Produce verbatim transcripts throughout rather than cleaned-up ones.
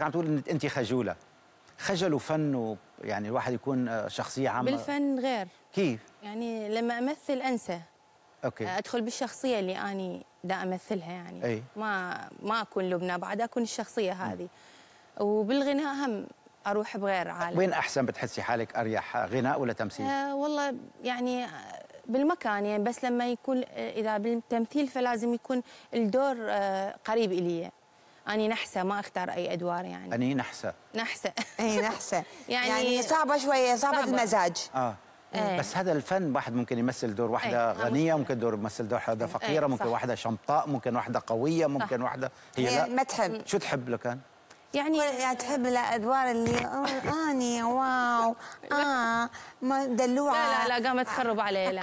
عم تقول ان انت خجوله، خجل وفن، يعني الواحد يكون شخصيه عامه بالفن غير. كيف؟ يعني لما امثل انسى، اوكي، ادخل بالشخصيه اللي اني دا امثلها، يعني أي. ما ما اكون لبنى، بعد اكون الشخصيه هذه. وبالغناء هم اروح بغير عالم. وين احسن بتحسي حالك اريح، غناء ولا تمثيل؟ آه والله يعني بالمكان، يعني بس لما يكون اذا بالتمثيل فلازم يكون الدور آه قريب الي. أني نحسة، ما أختار أي أدوار، يعني أني نحسة نحسة أي نحسة يعني, يعني صعبة شوية، صعبة, صعبة. المزاج آه. آه. بس هذا الفن، واحد ممكن يمثل دور واحدة آه. غنية، ممكن دور يمثل دور واحدة فقيرة آه. ممكن واحدة شمطاء، ممكن واحدة قوية، ممكن صح. واحدة هي, هي لا ما تحب. شو تحب لكان؟ يعني, يعني تحب الأدوار اللي أني واو آه دلوعة. لا لا لا قامت تخرب علي. لا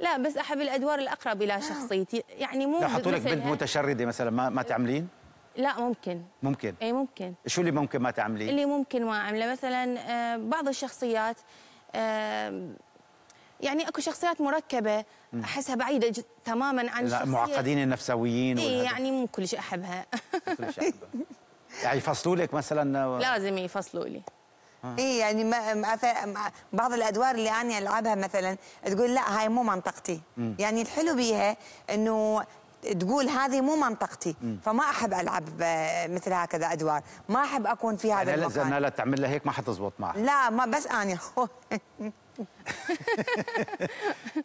لا بس احب الادوار الاقرب الى شخصيتي، يعني مو يحطوا لك بنت متشرده مثلا ما ما تعملين؟ لا ممكن ممكن اي ممكن. شو اللي ممكن ما تعملين؟ اللي ممكن ما اعمله مثلا بعض الشخصيات، يعني اكو شخصيات مركبه احسها بعيده تماما عن الشخصيه. لا معقدين النفسويين اي يعني مو كل شيء احبها. كل شيء احبها يعني يفصلوا لك مثلا و... لازم يفصلوا لي آه. إيه يعني ما بعض الأدوار اللي أنا ألعبها مثلا تقول لا هاي مو منطقتي م. يعني الحلو بيها أنه تقول هذه مو منطقتي م. فما أحب ألعب مثل هكذا أدوار، ما أحب أكون في هذا المكان. إذا لا تعمل لها هيك ما حتزبط معها. لا ما بس أنا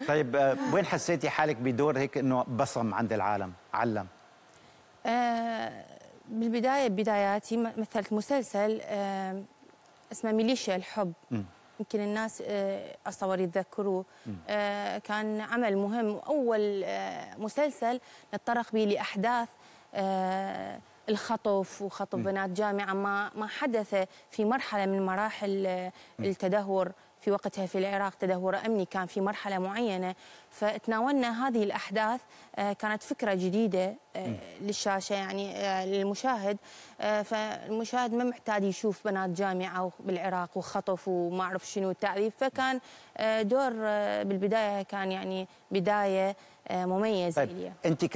طيب وين حسيتي حالك بدور هيك أنه بصم عند العالم علم؟ آه بالبداية بداياتي مثلت مسلسل آه اسمه ميليشيا الحب، يمكن الناس اصور يتذكروه. كان عمل مهم، واول مسلسل نتطرق به لاحداث الخطف وخطف بنات جامعه ما ما حدث في مرحله من مراحل التدهور في وقتها في العراق، تدهور امني كان في مرحله معينه، فتناولنا هذه الاحداث. كانت فكره جديده للشاشه يعني للمشاهد، فالمشاهد ما معتاد يشوف بنات جامعه بالعراق وخطف وما اعرف شنو التعذيب، فكان دور بالبدايه كان يعني بدايه مميزه. طيب.